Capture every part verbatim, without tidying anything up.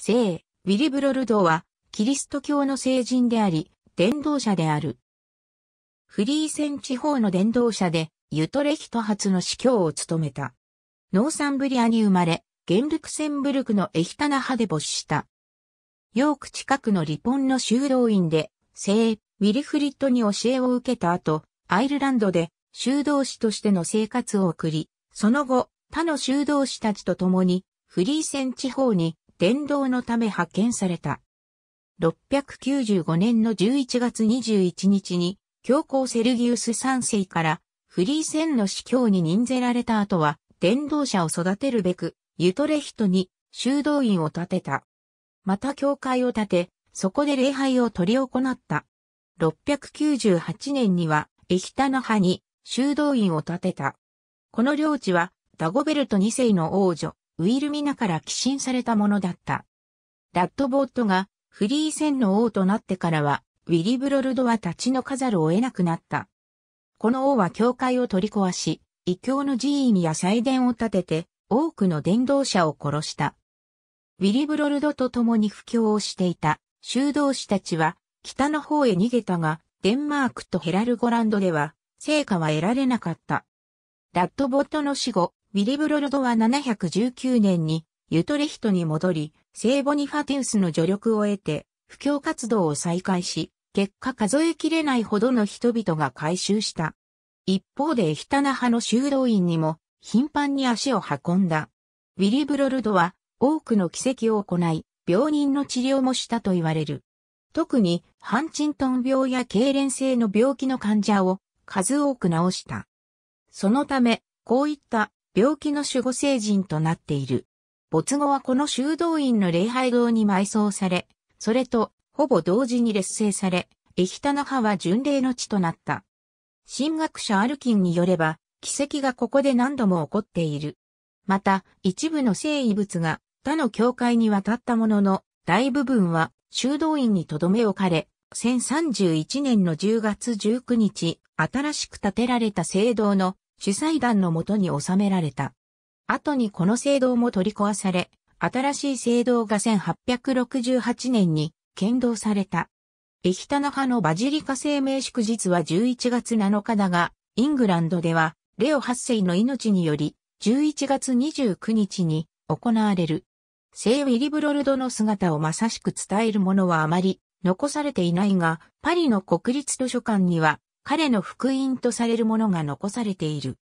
聖、ウィリブロルドは、キリスト教の聖人であり、伝道者である。フリーセン地方の伝道者で、ユトレヒト発の司教を務めた。ノーサンブリアに生まれ、現ルクセンブルクのエヒタナハで没した。ヨーク近くのリポンの修道院で、聖、ウィルフリッドに教えを受けた後、アイルランドで修道士としての生活を送り、その後、他の修道士たちと共に、フリーセン地方に伝道のため派遣された。ろっぴゃくきゅうじゅうごねんのじゅういちがつにじゅういちにちに、教皇セルギウスさんせいからフリーセンの司教に任ぜられた後は、伝道者を育てるべく、ユトレヒトに修道院を建てた。また教会を建て、そこで礼拝を執り行った。ろっぴゃくきゅうじゅうはちねんには、エヒタナハに修道院を建てた。この領地は、ダゴベルトにせいの王女、ウィルミナから寄進されたものだった。ラッドボットがフリーセンの王となってからは、ウィリブロルドは立ち退かざるを得なくなった。この王は教会を取り壊し、異教の寺院や祭殿を建てて、多くの伝道者を殺した。ウィリブロルドと共に布教をしていた修道士たちは、北の方へ逃げたが、デンマークとヘラルゴランドでは、成果は得られなかった。ラッドボットの死後、ウィリブロルドはななひゃくじゅうきゅうねんにユトレヒトに戻り、聖ボニファティウスの助力を得て、布教活動を再開し、結果数えきれないほどの人々が改宗した。一方でエヒタナハの修道院にも頻繁に足を運んだ。ウィリブロルドは多くの奇跡を行い、病人の治療もしたと言われる。特にハンチントン病や痙攣性の病気の患者を数多く治した。そのため、こういった病気の守護聖人となっている。没後はこの修道院の礼拝堂に埋葬され、それとほぼ同時に列聖され、エヒタナハは巡礼の地となった。神学者アルキンによれば、奇跡がここで何度も起こっている。また、一部の聖遺物が他の教会に渡ったものの、大部分は修道院にとどめ置かれ、せんさんじゅういちねんのじゅうがつじゅうくにち、新しく建てられた聖堂の主祭壇のもとに収められた。後にこの聖堂も取り壊され、新しい聖堂がせんはっぴゃくろくじゅうはちねんに建堂された。エヒタナハのバジリカ聖名祝日はじゅういちがつなのかだが、イングランドではレオはっせいの命により、じゅういちがつにじゅうくにちに行われる。聖ウィリブロルドの姿をまさしく伝えるものはあまり残されていないが、パリの国立図書館には、彼の福音とされるものが残されている。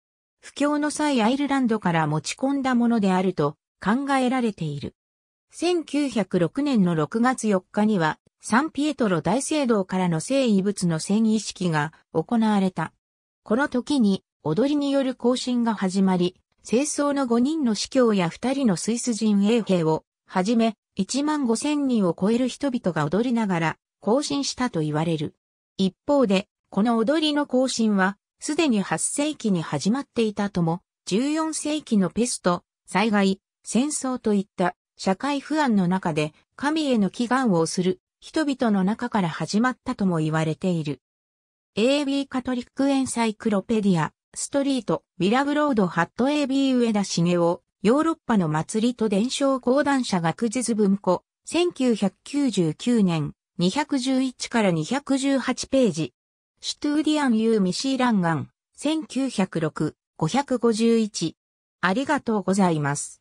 布教の際アイルランドから持ち込んだものであると考えられている。せんきゅうひゃくろくねんのろくがつよっかにはサンピエトロ大聖堂からの聖遺物の遷移式が行われた。この時に踊りによる行進が始まり、正装のごにんの司教やふたりのスイス人衛兵をはじめいちまんごせんにんを超える人々が踊りながら行進したと言われる。一方で、この踊りの行進は、すでにはっせいきに始まっていたとも、じゅうよんせいきのペスト、災害、戦争といった社会不安の中で、神への祈願をする人々の中から始まったとも言われている。エービー カトリックエンサイクロペディア、ストリート、ウィラブロードハット エービー 上田茂夫、ヨーロッパの祭りと伝承講談社学術文庫、せんきゅうひゃくきゅうじゅうきゅうねん、にひゃくじゅういちからにひゃくじゅうはちページ。シュトゥーディアン・ユー・ミシーランガン、せんきゅうひゃくろく、ごひゃくごじゅういち。ありがとうございます。